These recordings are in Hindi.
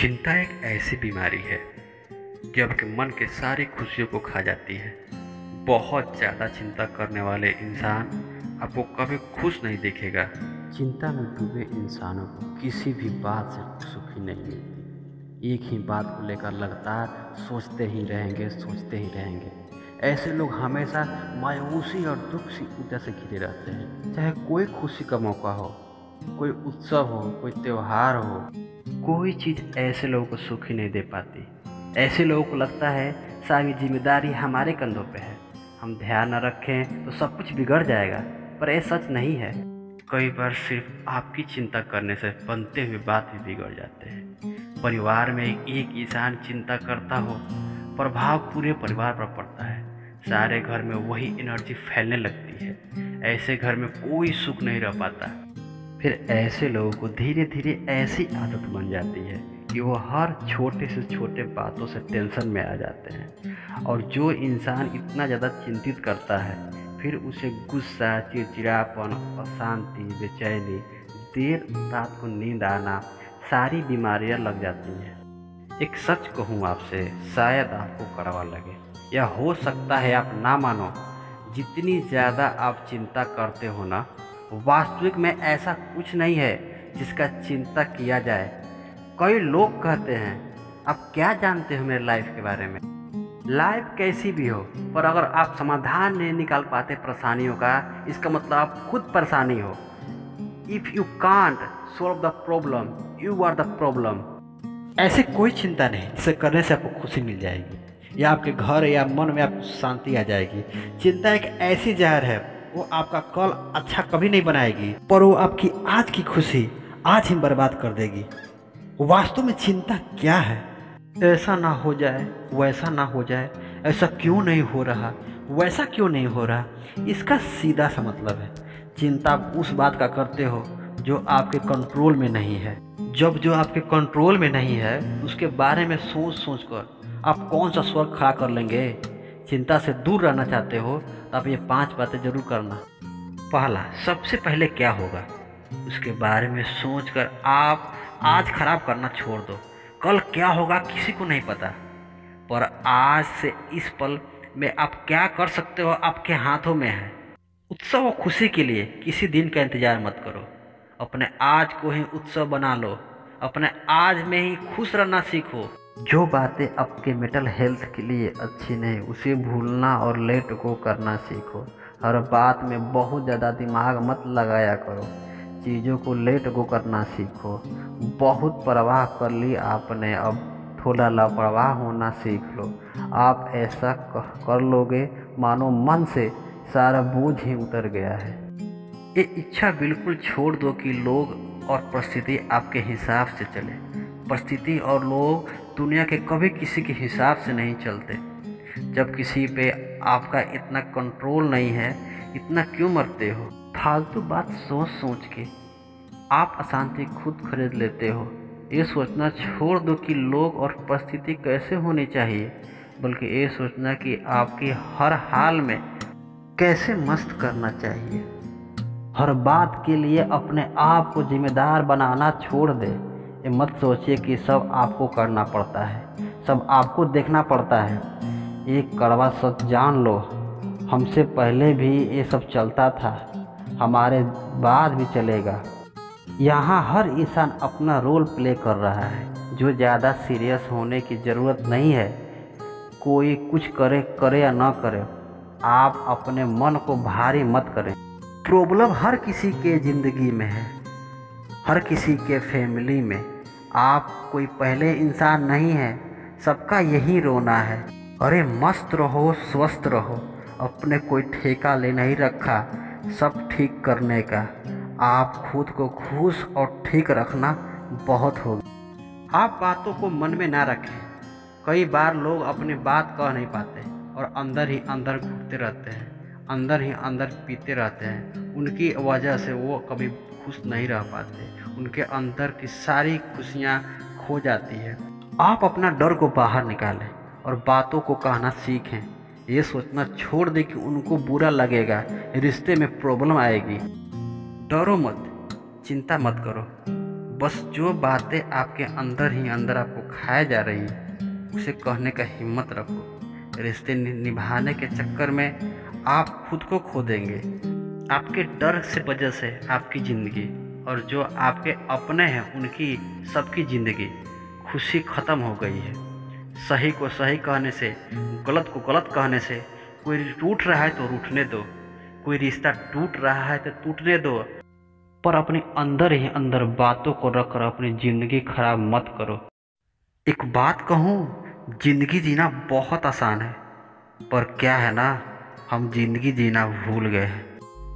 चिंता एक ऐसी बीमारी है जो आपके मन के सारी खुशियों को खा जाती है। बहुत ज़्यादा चिंता करने वाले इंसान आपको कभी खुश नहीं देखेगा। चिंता में डूबे इंसानों को किसी भी बात से सुखी नहीं मिलती। एक ही बात को लेकर लगातार सोचते ही रहेंगे। ऐसे लोग हमेशा मायूसी और दुख से ऊपर से घिरे रहते हैं। चाहे कोई खुशी का मौका हो, कोई उत्सव हो, कोई त्यौहार हो, कोई चीज़ ऐसे लोगों को सुखी नहीं दे पाती। ऐसे लोगों को लगता है सारी जिम्मेदारी हमारे कंधों पे है, हम ध्यान न रखें तो सब कुछ बिगड़ जाएगा, पर यह सच नहीं है। कई बार सिर्फ आपकी चिंता करने से बनते हुए बात भी बिगड़ जाते हैं। परिवार में एक इंसान चिंता करता हो, प्रभाव पूरे परिवार पर पड़ता है। सारे घर में वही एनर्जी फैलने लगती है। ऐसे घर में कोई सुख नहीं रह पाता। फिर ऐसे लोगों को धीरे धीरे ऐसी आदत बन जाती है कि वो हर छोटे से छोटे बातों से टेंशन में आ जाते हैं। और जो इंसान इतना ज़्यादा चिंतित करता है, फिर उसे गुस्सा, चिड़चिड़ापन, अशांति, बेचैनी, देर रात को नींद आना, सारी बीमारियां लग जाती हैं। एक सच कहूँ आपसे, शायद आपको कड़वा लगे या हो सकता है आप ना मानो, जितनी ज़्यादा आप चिंता करते हो ना, वास्तविक में ऐसा कुछ नहीं है जिसका चिंता किया जाए। कई लोग कहते हैं, आप क्या जानते हो मेरे लाइफ के बारे में, लाइफ कैसी भी हो, पर अगर आप समाधान नहीं निकाल पाते परेशानियों का, इसका मतलब आप खुद परेशानी हो। If you can't solve the problem, you are the problem. ऐसे कोई चिंता नहीं जिसे करने से आपको खुशी मिल जाएगी या आपके घर या मन में आपको शांति आ जाएगी। चिंता एक ऐसी जहर है, वो आपका कल अच्छा कभी नहीं बनाएगी, पर वो आपकी आज की खुशी आज ही बर्बाद कर देगी। वास्तव में चिंता क्या है? ऐसा ना हो जाए, वैसा ना हो जाए, ऐसा क्यों नहीं हो रहा, वैसा क्यों नहीं हो रहा, इसका सीधा सा मतलब है चिंता आप उस बात का करते हो जो आपके कंट्रोल में नहीं है। जब जो आपके कंट्रोल में नहीं है उसके बारे में सोच कर आप कौन सा स्वर खड़ा कर लेंगे। चिंता से दूर रहना चाहते हो तो आप ये 5 बातें जरूर करना। पहला, सबसे पहले क्या होगा उसके बारे में सोचकर आप आज खराब करना छोड़ दो। कल क्या होगा किसी को नहीं पता, पर आज से इस पल में आप क्या कर सकते हो आपके हाथों में है। उत्सव और खुशी के लिए किसी दिन का इंतज़ार मत करो, अपने आज को ही उत्सव बना लो। अपने आज में ही खुश रहना सीखो। जो बातें आपके मेंटल हेल्थ के लिए अच्छी नहीं, उसे भूलना और लेट को करना सीखो। हर बात में बहुत ज़्यादा दिमाग मत लगाया करो, चीज़ों को लेट को करना सीखो। बहुत परवाह कर ली आपने, अब थोड़ा लापरवाह होना सीख लो। आप ऐसा कर लोगे मानो मन से सारा बोझ ही उतर गया है। ये इच्छा बिल्कुल छोड़ दो कि लोग और परिस्थिति आपके हिसाब से चले। परिस्थिति और लोग दुनिया के कभी किसी के हिसाब से नहीं चलते। जब किसी पे आपका इतना कंट्रोल नहीं है, इतना क्यों मरते हो? फालतू बात सोच के आप अशांति खुद खरीद लेते हो। ये सोचना छोड़ दो कि लोग और परिस्थिति कैसे होनी चाहिए, बल्कि ये सोचना कि आपकी हर हाल में कैसे मस्त करना चाहिए। हर बात के लिए अपने आप को जिम्मेदार बनाना छोड़ दे। ये मत सोचिए कि सब आपको करना पड़ता है, सब आपको देखना पड़ता है। एक कड़वा सच जान लो, हमसे पहले भी ये सब चलता था, हमारे बाद भी चलेगा। यहाँ हर इंसान अपना रोल प्ले कर रहा है। जो ज़्यादा सीरियस होने की ज़रूरत नहीं है। कोई कुछ करे या ना करे, आप अपने मन को भारी मत करें। प्रॉब्लम हर किसी के ज़िंदगी में है, हर किसी के फैमिली में। आप कोई पहले इंसान नहीं है, सबका यही रोना है। अरे मस्त रहो, स्वस्थ रहो, अपने कोई ठेका ले नहीं रखा सब ठीक करने का। आप खुद को खुश और ठीक रखना बहुत होगा। आप बातों को मन में ना रखें। कई बार लोग अपनी बात कह नहीं पाते और अंदर ही अंदर घूमते रहते हैं, अंदर ही अंदर पीते रहते हैं। उनकी वजह से वो कभी खुश नहीं रह पाते, उनके अंदर की सारी खुशियाँ खो जाती है। आप अपना डर को बाहर निकालें और बातों को कहना सीखें। ये सोचना छोड़ दें कि उनको बुरा लगेगा, रिश्ते में प्रॉब्लम आएगी। डरो मत, चिंता मत करो, बस जो बातें आपके अंदर ही अंदर आपको खाए जा रही है उसे कहने का हिम्मत रखो। रिश्ते निभाने के चक्कर में आप खुद को खो देंगे। आपके डर से वजह से आपकी ज़िंदगी और जो आपके अपने हैं उनकी सबकी ज़िंदगी खुशी ख़त्म हो गई है। सही को सही कहने से, गलत को गलत कहने से, कोई रूठ रहा है तो रूठने दो, कोई रिश्ता टूट रहा है तो टूटने दो, पर अपने अंदर ही अंदर बातों को रखकर अपनी ज़िंदगी खराब मत करो। एक बात कहूँ, ज़िंदगी जीना बहुत आसान है, पर क्या है ना, हम ज़िंदगी जीना भूल गए हैं।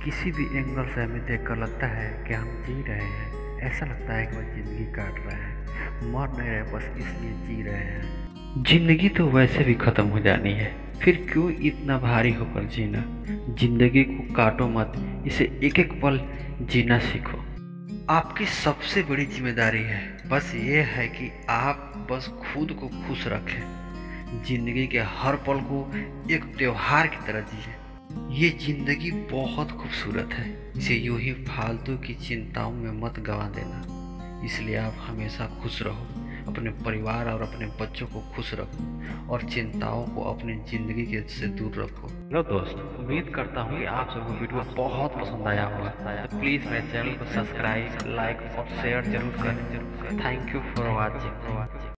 किसी भी एंगल से हमें देखकर लगता है कि हम जी रहे हैं, ऐसा लगता है कि वह ज़िंदगी काट रहे हैं, मर नहीं रहे, बस इसलिए जी रहे हैं। ज़िंदगी तो वैसे भी ख़त्म हो जानी है, फिर क्यों इतना भारी होकर जीना। जिंदगी को काटो मत, इसे एक एक पल जीना सीखो। आपकी सबसे बड़ी जिम्मेदारी है बस ये है कि आप बस खुद को खुश रखें। जिंदगी के हर पल को एक त्योहार की तरह जिए। ये जिंदगी बहुत खूबसूरत है, इसे यूं ही फालतू की चिंताओं में मत गंवा देना। इसलिए आप हमेशा खुश रहो, अपने परिवार और अपने बच्चों को खुश रखो और चिंताओं को अपनी ज़िंदगी के से दूर रखो। हेलो दोस्त, उम्मीद करता हूँ कि आप सबको वीडियो बहुत पसंद आया होगा। तो प्लीज़ मेरे चैनल को सब्सक्राइब, लाइक और शेयर जरूर करें। Thank you for watching.